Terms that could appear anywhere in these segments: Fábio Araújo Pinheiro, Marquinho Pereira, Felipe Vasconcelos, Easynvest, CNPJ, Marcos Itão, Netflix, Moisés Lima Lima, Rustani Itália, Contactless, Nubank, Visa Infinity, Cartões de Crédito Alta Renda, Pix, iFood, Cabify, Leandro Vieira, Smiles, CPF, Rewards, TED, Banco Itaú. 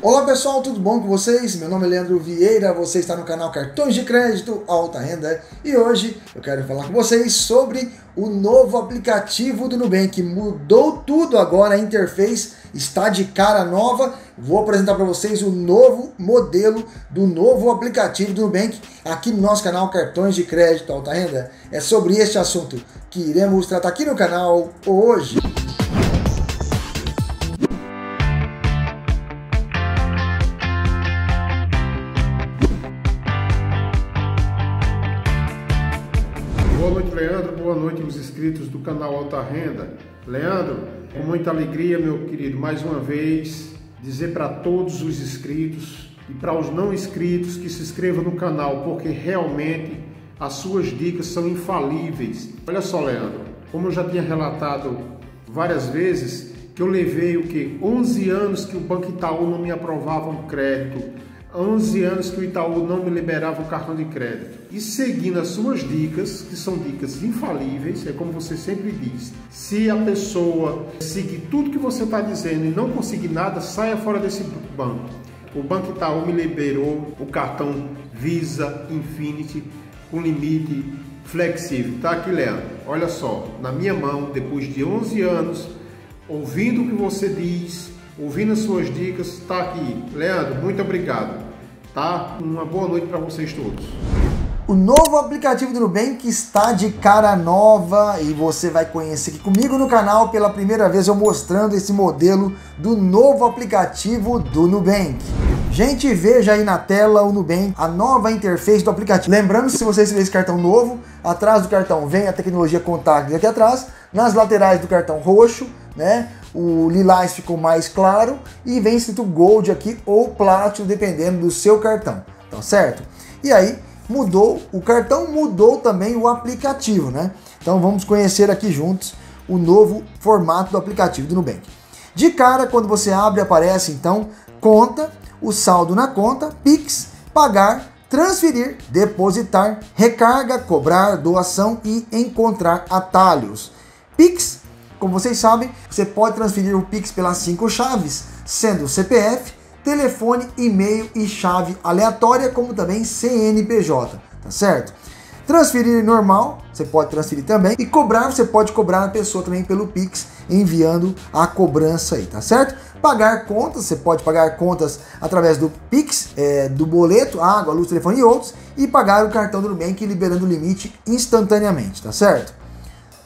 Olá pessoal, tudo bom com vocês? Meu nome é Leandro Vieira, você está no canal Cartões de Crédito Alta Renda e hoje eu quero falar com vocês sobre o novo aplicativo do Nubank. Mudou tudo agora, a interface está de cara nova. Vou apresentar para vocês o novo modelo do novo aplicativo do Nubank aqui no nosso canal Cartões de Crédito Alta Renda. É sobre este assunto que iremos tratar aqui no canal hoje. Boa noite aos inscritos do canal Alta Renda. Leandro, com muita alegria, meu querido, mais uma vez, dizer para todos os inscritos e para os não inscritos que se inscrevam no canal, porque realmente as suas dicas são infalíveis. Olha só, Leandro, como eu já tinha relatado várias vezes, que eu levei o quê? 11 anos que o Banco Itaú não me aprovava um crédito, 11 anos que o Itaú não me liberava o cartão de crédito. E seguindo as suas dicas, que são dicas infalíveis, é como você sempre diz, se a pessoa seguir tudo que você está dizendo e não conseguir nada, saia fora desse banco. O Banco Itaú me liberou o cartão Visa Infinity com limite flexível. Tá aqui, Leandro, olha só, na minha mão, depois de 11 anos, ouvindo o que você diz, ouvindo as suas dicas, está aqui. Leandro, muito obrigado. Tá? Uma boa noite para vocês todos. O novo aplicativo do Nubank está de cara nova e você vai conhecer aqui comigo no canal pela primeira vez eu mostrando esse modelo do novo aplicativo do Nubank. Gente, veja aí na tela o Nubank, a nova interface do aplicativo. Lembrando, se você receber esse cartão novo, atrás do cartão vem a tecnologia Contactless aqui atrás, nas laterais do cartão roxo, né? O lilás ficou mais claro e vem escrito Gold aqui ou Platinum, dependendo do seu cartão, tá certo? E aí mudou o cartão, mudou também o aplicativo, né? Então vamos conhecer aqui juntos o novo formato do aplicativo do Nubank. De cara, quando você abre, aparece então conta, o saldo na conta, Pix, pagar, transferir, depositar, recarga, cobrar, doação e encontrar atalhos. Pix, como vocês sabem, você pode transferir o Pix pelas 5 chaves, sendo CPF, telefone, e-mail e chave aleatória, como também CNPJ, tá certo? Transferir normal, você pode transferir também. E cobrar, você pode cobrar a pessoa também pelo Pix, enviando a cobrança aí, tá certo? Pagar contas, você pode pagar contas através do Pix, do boleto, água, luz, telefone e outros. E pagar o cartão do Nubank, liberando o limite instantaneamente, tá certo?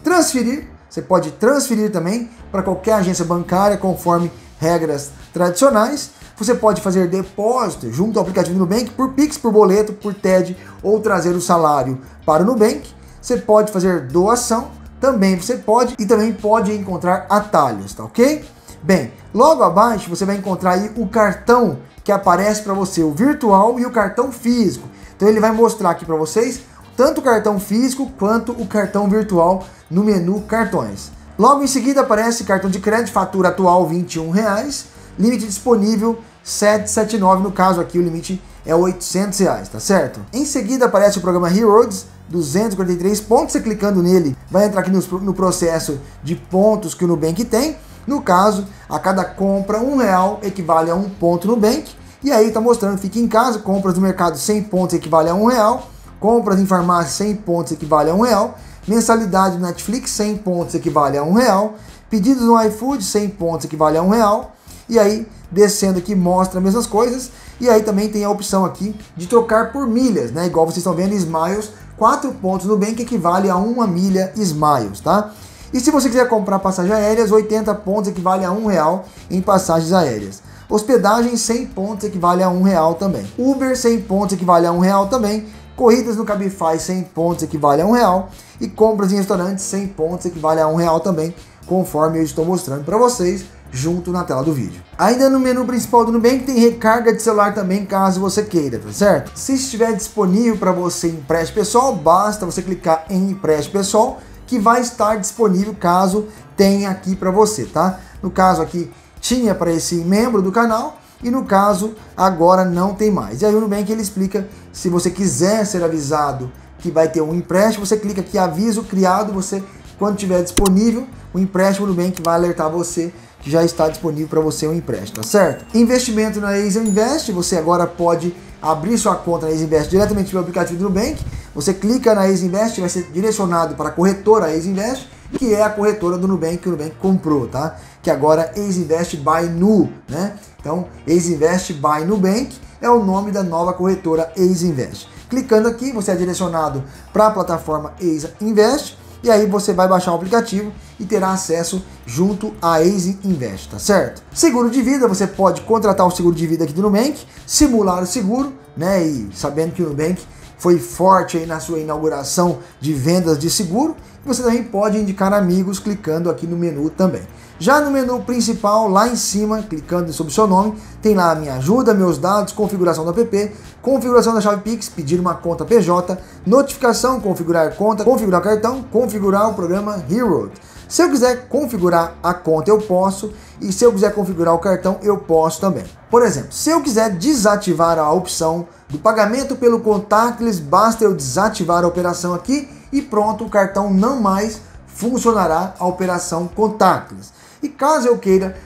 Transferir, você pode transferir também para qualquer agência bancária, conforme regras tradicionais. Você pode fazer depósito junto ao aplicativo do Nubank por Pix, por boleto, por TED ou trazer o salário para o Nubank. Você pode fazer doação, também você pode, e também pode encontrar atalhos, tá ok? Bem, logo abaixo você vai encontrar aí o cartão que aparece para você, o virtual e o cartão físico. Então ele vai mostrar aqui para vocês tanto o cartão físico quanto o cartão virtual no menu cartões. Logo em seguida aparece cartão de crédito, fatura atual R$ 21,00, limite disponível R$ 7,79, no caso aqui o limite é R$ 800,00, tá certo? Em seguida aparece o programa Rewards, 243 pontos, você clicando nele vai entrar aqui no processo de pontos que o Nubank tem, no caso a cada compra R$ 1,00 equivale a 1 ponto Nubank, e aí está mostrando, fica em casa, compras no mercado 100 pontos equivale a R$ 1,00, compras em farmácia 100 pontos equivale a R$ 1,00, mensalidade do Netflix 100 pontos equivale a R$ 1,00, pedidos no iFood 100 pontos equivale a R$ 1,00, e aí descendo aqui mostra as mesmas coisas, e aí também tem a opção aqui de trocar por milhas, né? Igual vocês estão vendo, Smiles, 4 pontos no Nubank equivale a 1 milha Smiles, tá? E se você quiser comprar passagens aéreas, 80 pontos equivale a R$ 1,00 em passagens aéreas. Hospedagem 100 pontos equivale a R$ 1,00 também. Uber 100 pontos equivale a R$ 1,00 também. Corridas no Cabify 100 pontos equivale a R$ 1,00 e compras em restaurantes 100 pontos equivale a R$ 1,00 também, conforme eu estou mostrando para vocês junto na tela do vídeo. Ainda no menu principal do Nubank tem recarga de celular também, caso você queira, tá certo? Se estiver disponível para você empréstimo pessoal, basta você clicar em empréstimo pessoal que vai estar disponível caso tenha aqui para você, tá? No caso aqui tinha para esse membro do canal, e no caso, agora não tem mais. E aí o Nubank ele explica, se você quiser ser avisado que vai ter um empréstimo, você clica aqui, aviso criado, você, quando tiver disponível, o empréstimo do Nubank vai alertar você que já está disponível para você um empréstimo, tá certo? Investimento na Easynvest, você agora pode abrir sua conta na Easynvest diretamente pelo aplicativo do Nubank. Você clica na Easynvest, vai ser direcionado para a corretora Easynvest, que é a corretora do Nubank, que o Nubank comprou, tá? Que agora é Easynvest by Nu, né? Então, Easynvest by Nubank é o nome da nova corretora Easynvest. Clicando aqui, você é direcionado para a plataforma Easynvest, e aí você vai baixar o aplicativo e terá acesso junto à Easynvest, tá certo? Seguro de vida, você pode contratar o seguro de vida aqui do Nubank, simular o seguro, né? E sabendo que o Nubank foi forte aí na sua inauguração de vendas de seguro, você também pode indicar amigos clicando aqui no menu também. Já no menu principal, lá em cima, clicando sobre o seu nome, tem lá a minha ajuda, meus dados, configuração do app, configuração da chave Pix, pedir uma conta PJ, notificação, configurar conta, configurar cartão, configurar o programa Rewards. Se eu quiser configurar a conta, eu posso, e se eu quiser configurar o cartão, eu posso também. Por exemplo, se eu quiser desativar a opção do pagamento pelo Contactless, basta eu desativar a operação aqui e pronto, o cartão não mais funcionará a operação Contactless. E caso eu queira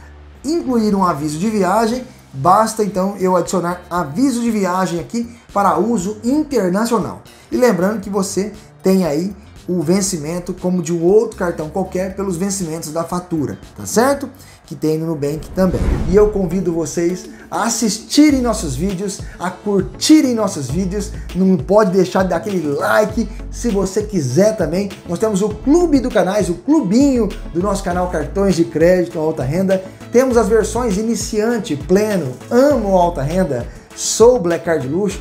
incluir um aviso de viagem, basta então eu adicionar aviso de viagem aqui para uso internacional. E lembrando que você tem aí o vencimento como de um outro cartão qualquer pelos vencimentos da fatura, tá certo? Que tem no Nubank também. E eu convido vocês a assistirem nossos vídeos, a curtirem nossos vídeos, não pode deixar de dar aquele like se você quiser também. Nós temos o clube do canais, o clubinho do nosso canal Cartões de Crédito Alta Renda. Temos as versões iniciante, pleno, amo alta renda, sou Black Card Luxo,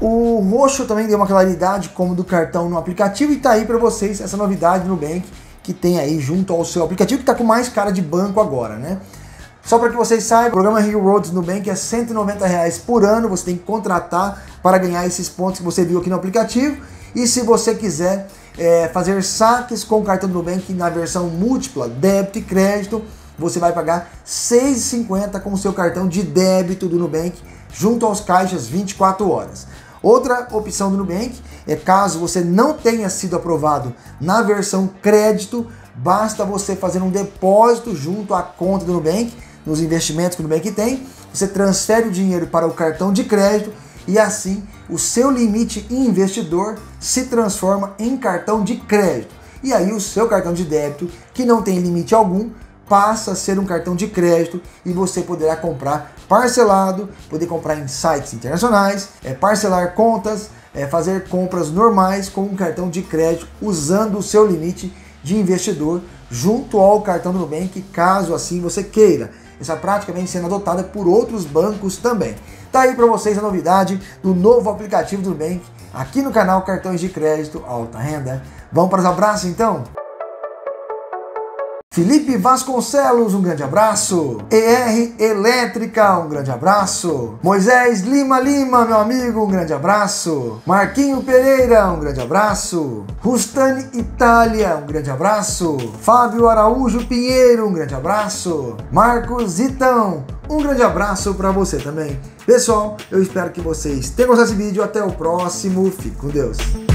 O roxo também deu uma claridade como do cartão no aplicativo e tá aí para vocês essa novidade do Nubank que tem aí junto ao seu aplicativo, que tá com mais cara de banco agora, né? Só para que vocês saibam, o programa Rewards do Nubank é R$190 por ano, você tem que contratar para ganhar esses pontos que você viu aqui no aplicativo. E se você quiser fazer saques com o cartão do Nubank na versão múltipla, débito e crédito, você vai pagar R$6,50 com o seu cartão de débito do Nubank junto aos caixas 24 horas. Outra opção do Nubank é caso você não tenha sido aprovado na versão crédito, basta você fazer um depósito junto à conta do Nubank, nos investimentos que o Nubank tem, você transfere o dinheiro para o cartão de crédito e assim o seu limite investidor se transforma em cartão de crédito. E aí o seu cartão de débito, que não tem limite algum, passa a ser um cartão de crédito e você poderá comprar parcelado, poder comprar em sites internacionais, parcelar contas, fazer compras normais com um cartão de crédito usando o seu limite de investidor junto ao cartão do Nubank, caso assim você queira. Essa prática vem sendo adotada por outros bancos também. Tá aí para vocês a novidade do novo aplicativo do Nubank aqui no canal Cartões de Crédito Alta Renda. Vamos para os abraços então? Felipe Vasconcelos, um grande abraço. ER Elétrica, um grande abraço. Moisés Lima Lima, meu amigo, um grande abraço. Marquinho Pereira, um grande abraço. Rustani Itália, um grande abraço. Fábio Araújo Pinheiro, um grande abraço. Marcos Itão, um grande abraço para você também. Pessoal, eu espero que vocês tenham gostado desse vídeo. Até o próximo. Fique com Deus.